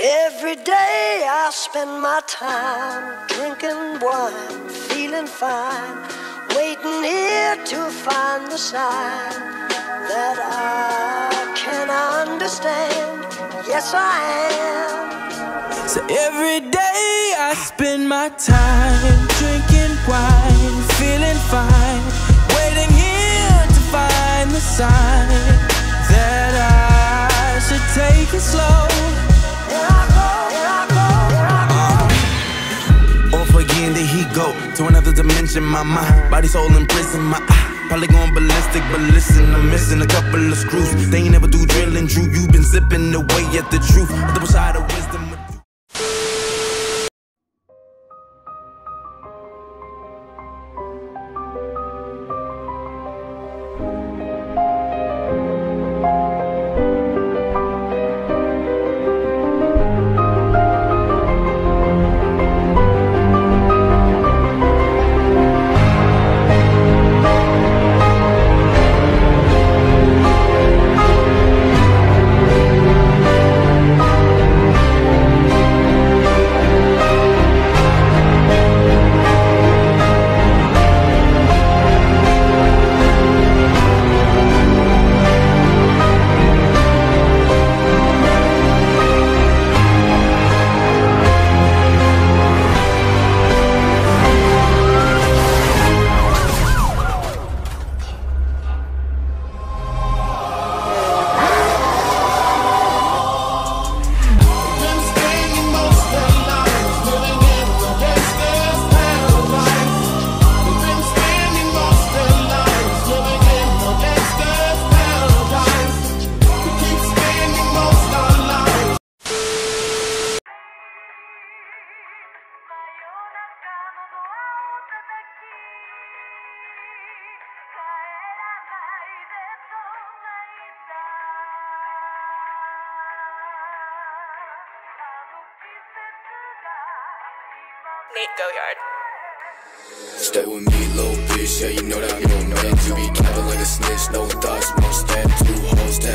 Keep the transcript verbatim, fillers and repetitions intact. Every day I spend my time drinking wine, feeling fine, waiting here to find the sign that I can understand. Yes, I am. So every day I spend my time drinking wine, feeling fine, waiting here to find the sign that I should take it slow. To another dimension, my mind, body, soul in prison, my eye, probably going ballistic, but listen, I'm missing a couple of screws. They ain't never do drilling, Drew, you been zipping away at the truth, a double side of wisdom. Nate Goyard. Stay with me, little bitch. Yeah, you know that I'm your man. You be capping like a snitch. No thoughts, no stab. Two hoes.